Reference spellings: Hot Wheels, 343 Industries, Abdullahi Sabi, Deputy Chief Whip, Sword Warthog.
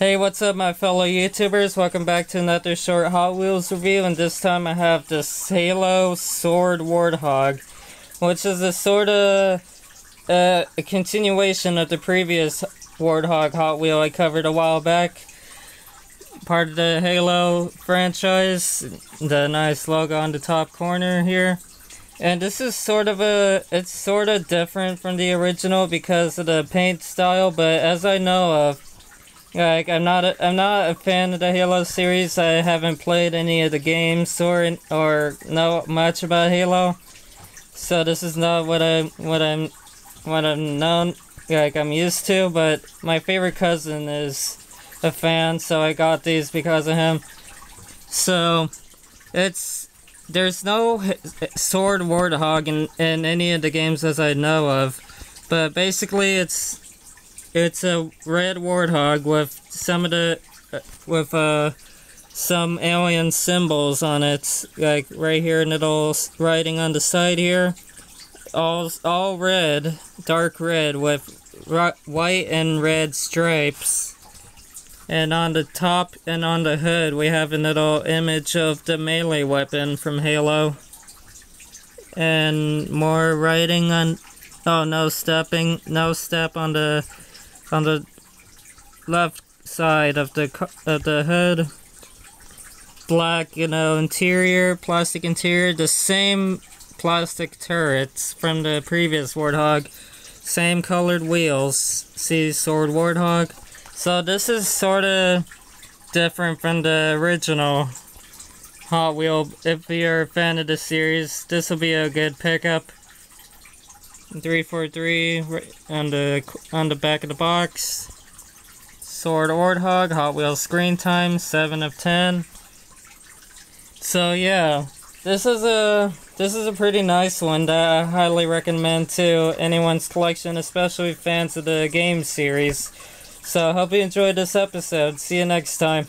Hey, what's up my fellow YouTubers? Welcome back to another short Hot Wheels review, and this time I have this Halo Sword Warthog, which is a sort of a continuation of the previous Warthog Hot Wheel I covered a while back. Part of the Halo franchise, the nice logo on the top corner here. And this is sort of it's sort of different from the original because of the paint style, but as I know of, like, I'm not a fan of the Halo series. I haven't played any of the games or know much about Halo, so this is not what I'm known, like, I'm used to. But my favorite cousin is a fan, so I got these because of him. So there's no Sword Warthog in any of the games as I know of, but basically it's a red warthog with some alien symbols on it, like right here, and little writing on the side here, all red, dark red with white and red stripes. And on the top and on the hood, we have a little image of the melee weapon from Halo. And more writing on... Oh, no step on the left side of the hood. Black, interior, plastic interior. The same plastic turrets from the previous Warthog. Same colored wheels. See, Sword Warthog. So this is sort of different from the original Hot Wheel. If you're a fan of the series, this will be a good pickup. 343 on the back of the box. Sword Warthog, Hot Wheel screen time 7 of 10. So yeah, this is a pretty nice one that I highly recommend to anyone's collection, especially fans of the game series. So, hope you enjoyed this episode. See you next time.